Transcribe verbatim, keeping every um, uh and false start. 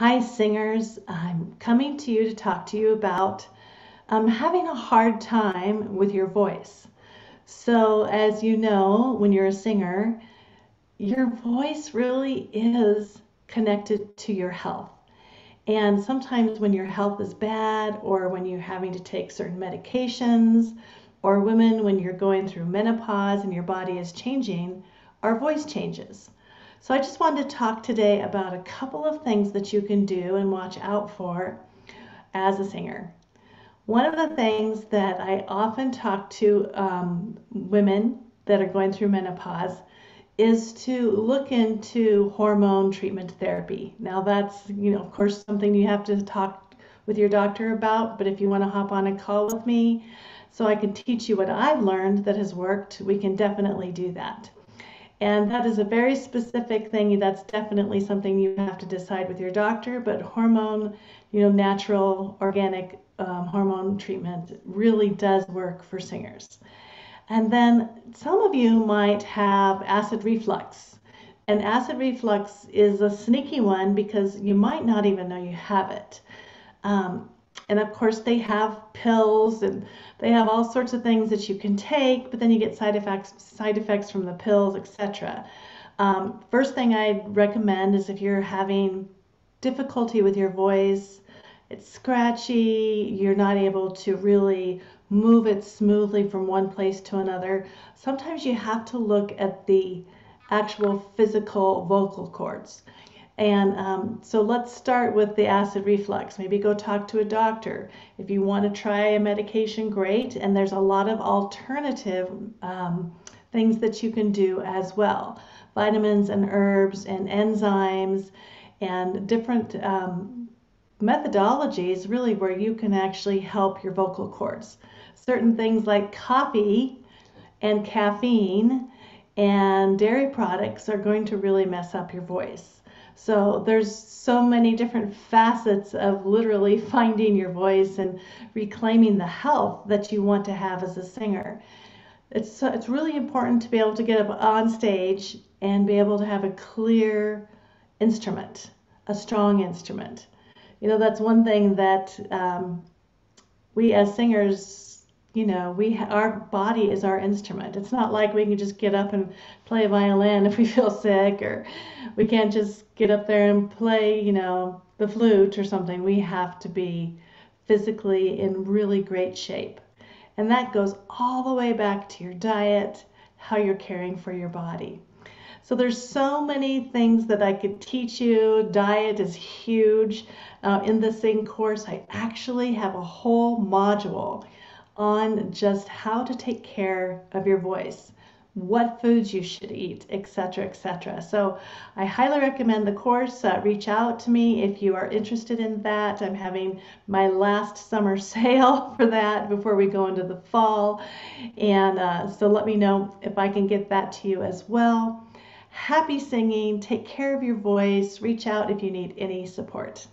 Hi singers, I'm coming to you to talk to you about um, having a hard time with your voice. So as you know, when you're a singer, your voice really is connected to your health. And sometimes when your health is bad, or when you're having to take certain medications, or women when you're going through menopause and your body is changing, our voice changes. So I just wanted to talk today about a couple of things that you can do and watch out for as a singer. One of the things that I often talk to um, women that are going through menopause is to look into hormone treatment therapy. Now that's, you know, of course something you have to talk with your doctor about, but if you want to hop on a call with me so I can teach you what I've learned that has worked, we can definitely do that. And that is a very specific thing. That's definitely something you have to decide with your doctor, but hormone, you know, natural organic um, hormone treatment really does work for singers. And then some of you might have acid reflux. And acid reflux is a sneaky one because you might not even know you have it. Um, And of course they have pills and they have all sorts of things that you can take, but then you get side effects, side effects from the pills, et cetera. Um, first thing I'd recommend is if you're having difficulty with your voice, it's scratchy, you're not able to really move it smoothly from one place to another, sometimes you have to look at the actual physical vocal cords. And um, so let's start with the acid reflux. Maybe go talk to a doctor. If you want to try a medication, great. And there's a lot of alternative um, things that you can do as well. Vitamins and herbs and enzymes and different um, methodologies really where you can actually help your vocal cords. Certain things like coffee and caffeine and dairy products are going to really mess up your voice. So there's so many different facets of literally finding your voice and reclaiming the health that you want to have as a singer. It's, it's really important to be able to get up on stage and be able to have a clear instrument, a strong instrument. You know, that's one thing that um, we as singers, you know, we ha our body is our instrument. It's not like we can just get up and play a violin if we feel sick, or we can't just get up there and play, you know, the flute or something. We have to be physically in really great shape. And that goes all the way back to your diet, how you're caring for your body. So there's so many things that I could teach you. Diet is huge. Uh, in the Sing course, I actually have a whole module on just how to take care of your voice, what foods you should eat, et cetera, et cetera. So I highly recommend the course. Uh, reach out to me if you are interested in that. I'm having my last summer sale for that before we go into the fall. And uh, so let me know if I can get that to you as well. Happy singing. Take care of your voice. Reach out if you need any support.